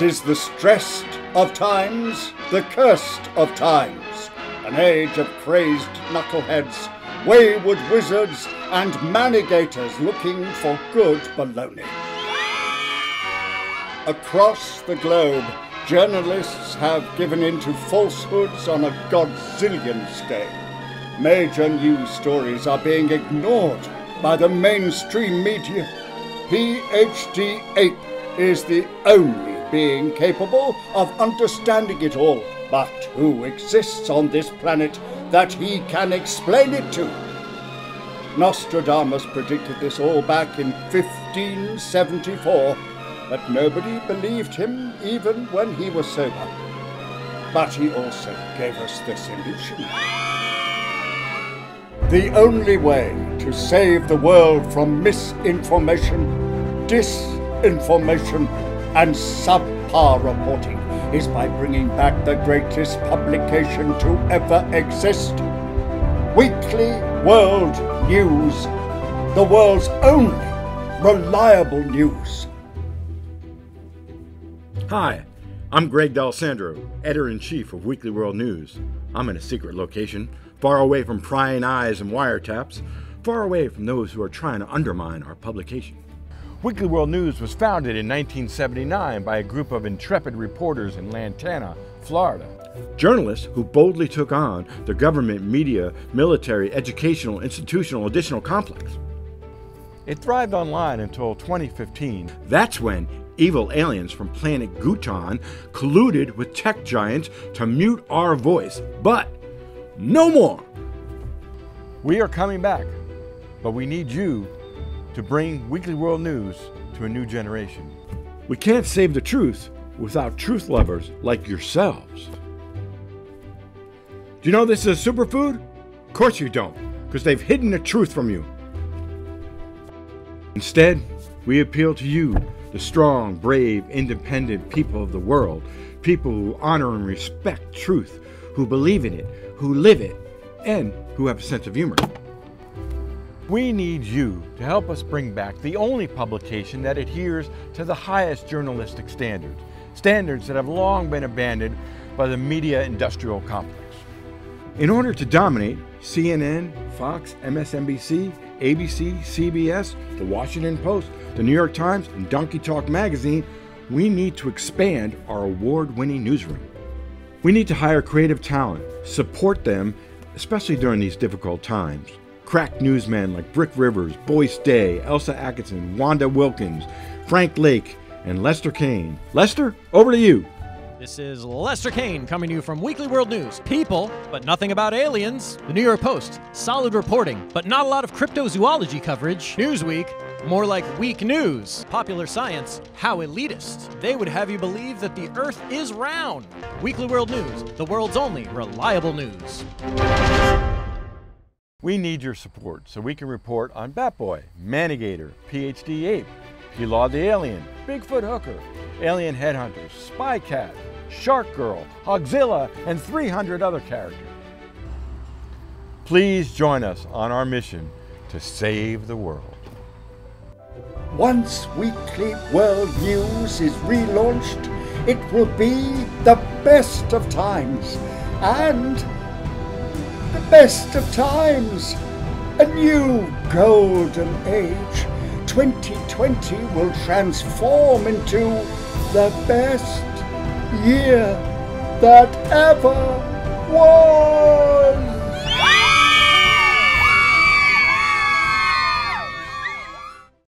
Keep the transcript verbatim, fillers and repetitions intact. It is the stressed of times, the cursed of times, an age of crazed knuckleheads, wayward wizards, and manigators looking for good baloney. Across the globe, journalists have given in to falsehoods on a godzillion scale. Major news stories are being ignored by the mainstream media. P H D Ape is the only being capable of understanding it all. But who exists on this planet that he can explain it to? Nostradamus predicted this all back in fifteen seventy-four, but nobody believed him even when he was sober. But he also gave us this illusion. The only way to save the world from misinformation, disinformation, and subpar reporting is by bringing back the greatest publication to ever exist. Weekly World News, the world's only reliable news. Hi, I'm Greg D'Alessandro, Editor-in-Chief of Weekly World News. I'm in a secret location, far away from prying eyes and wiretaps, far away from those who are trying to undermine our publication. Weekly World News was founded in nineteen seventy-nine by a group of intrepid reporters in Lantana, Florida. Journalists who boldly took on the government, media, military, educational, institutional, additional complex. It thrived online until twenty fifteen. That's when evil aliens from planet Gootan colluded with tech giants to mute our voice, but no more. We are coming back, but we need you to bring Weekly World News to a new generation. We can't save the truth without truth lovers like yourselves. Do you know this is a superfood? Of course you don't, because they've hidden the truth from you. Instead, we appeal to you, the strong, brave, independent people of the world, people who honor and respect truth, who believe in it, who live it, and who have a sense of humor. We need you to help us bring back the only publication that adheres to the highest journalistic standards, standards that have long been abandoned by the media industrial complex. In order to dominate, C N N, Fox, M S N B C, A B C, C B S, The Washington Post, The New York Times, and Donkey Talk magazine, we need to expand our award-winning newsroom. We need to hire creative talent, support them, especially during these difficult times. Crack newsmen like Brick Rivers, Boyce Day, Elsa Atkinson, Wanda Wilkins, Frank Lake, and Lester Caine. Lester, over to you. This is Lester Caine coming to you from Weekly World News. People, but nothing about aliens. The New York Post, solid reporting, but not a lot of cryptozoology coverage. Newsweek, more like weak news. Popular science, how elitist. They would have you believe that the earth is round. Weekly World News, the world's only reliable news. We need your support so we can report on Batboy, Manigator, P H D Ape, P-Law the Alien, Bigfoot Hooker, Alien Headhunters, Spy Cat, Shark Girl, Hogzilla, and three hundred other characters. Please join us on our mission to save the world. Once Weekly World News is relaunched, it will be the best of times and the best of times, a new golden age. twenty twenty will transform into the best year that ever was.